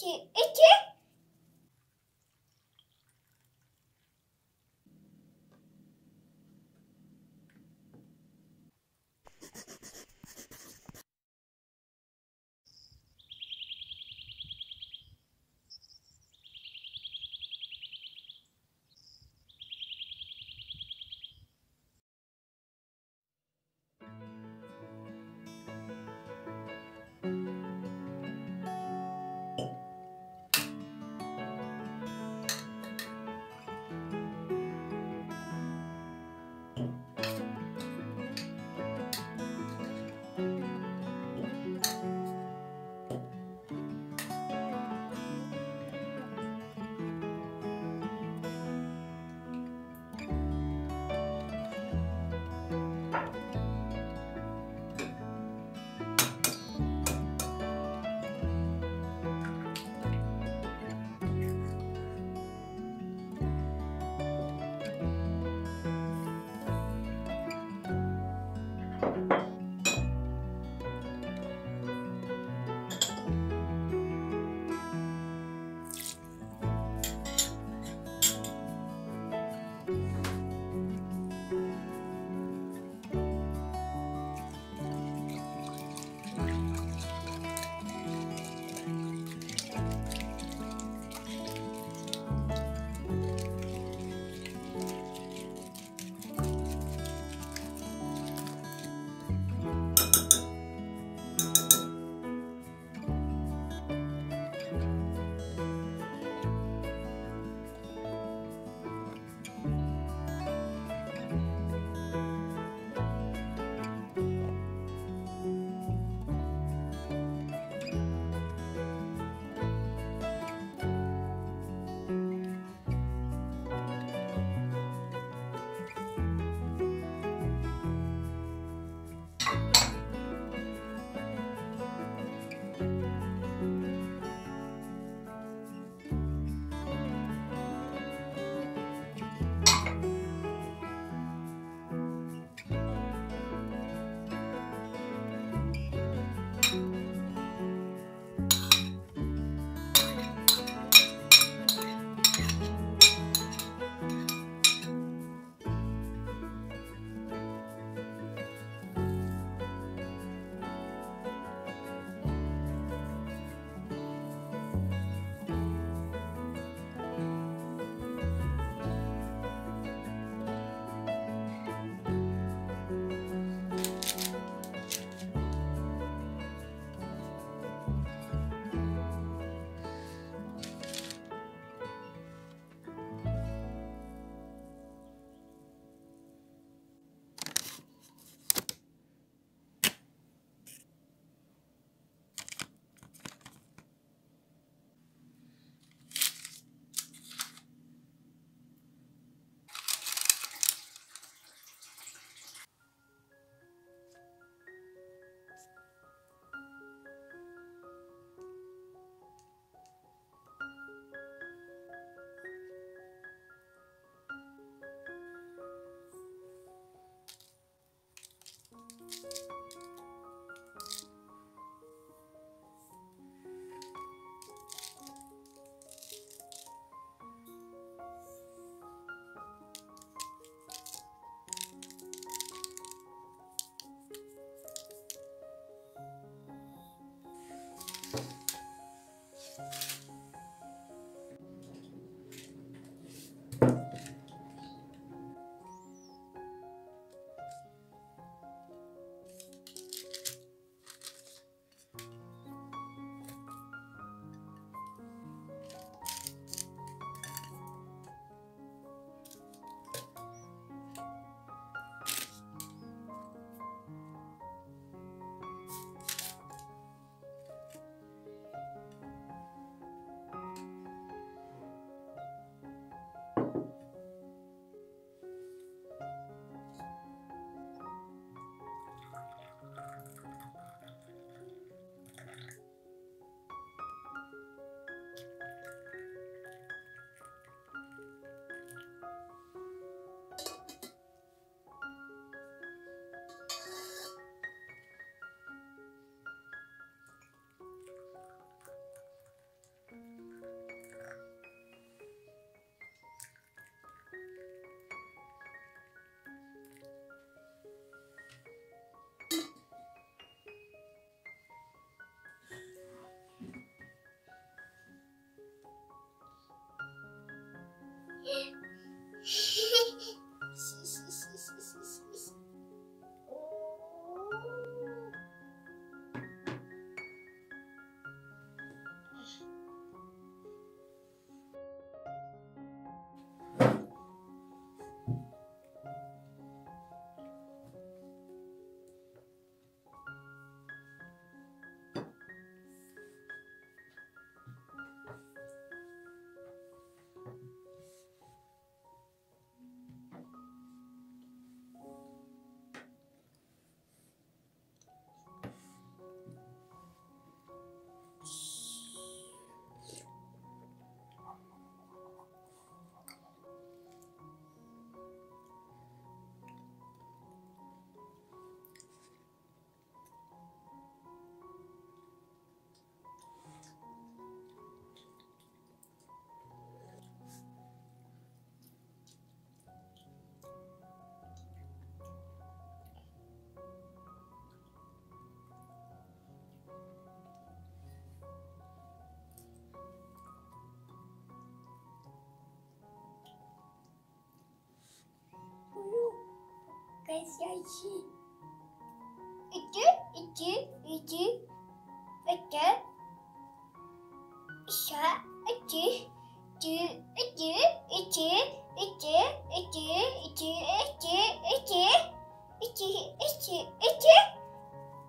2.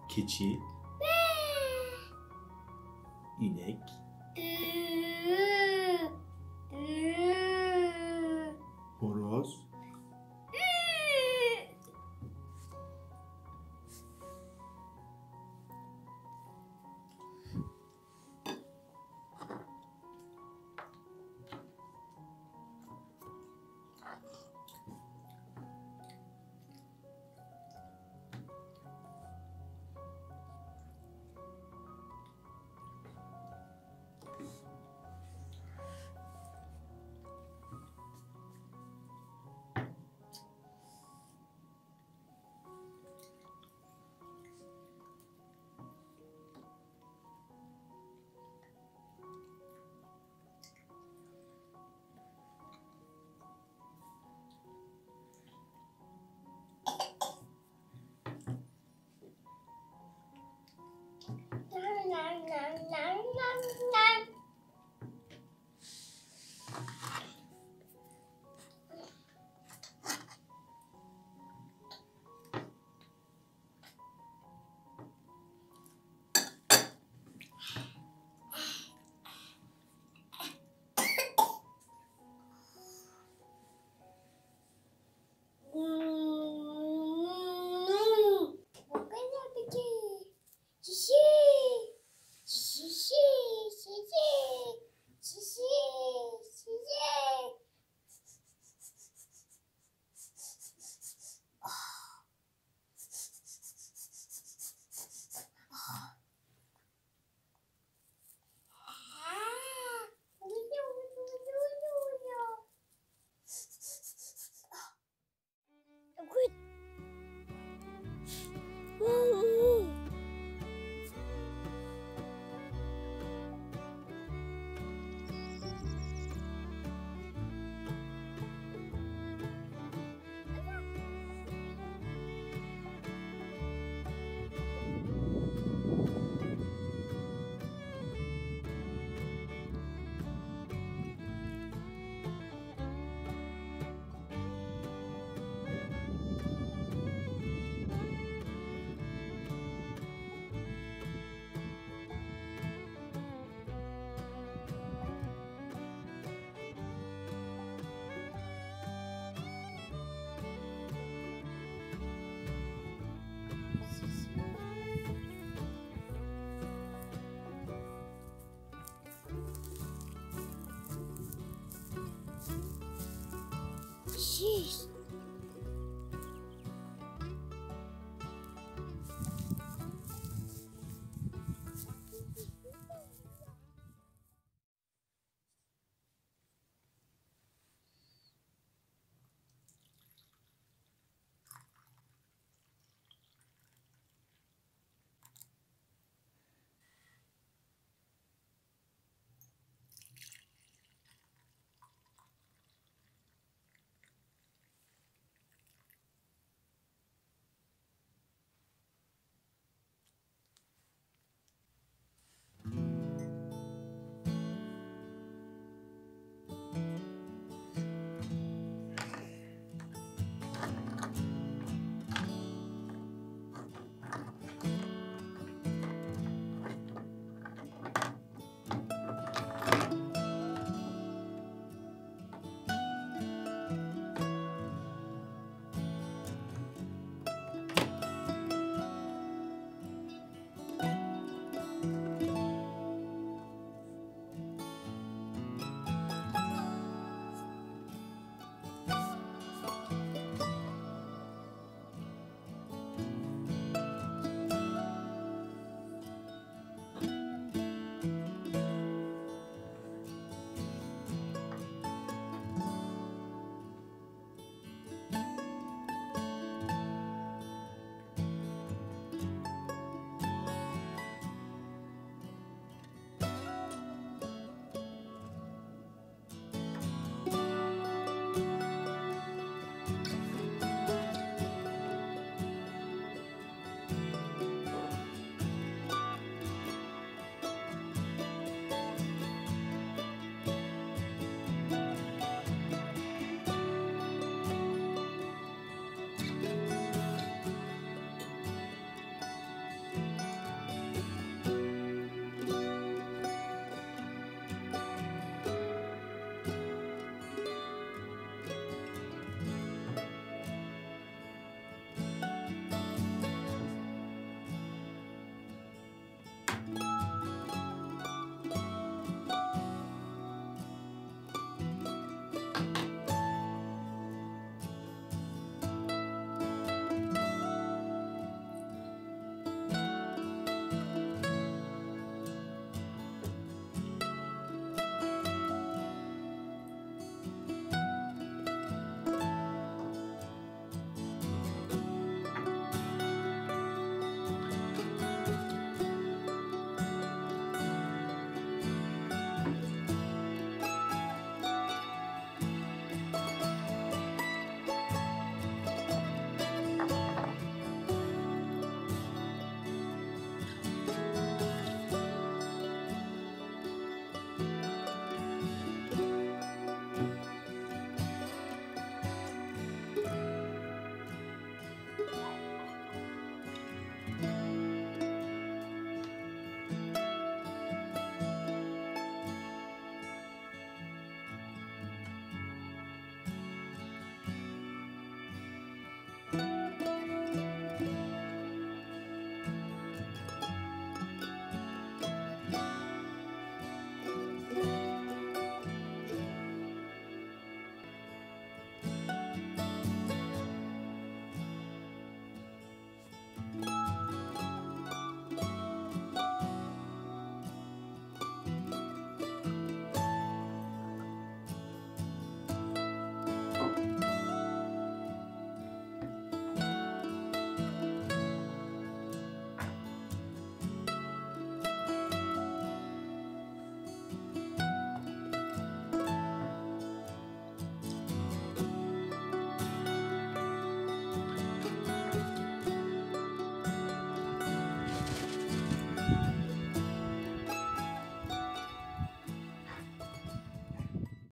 Keçi, inek, horoz, jeez.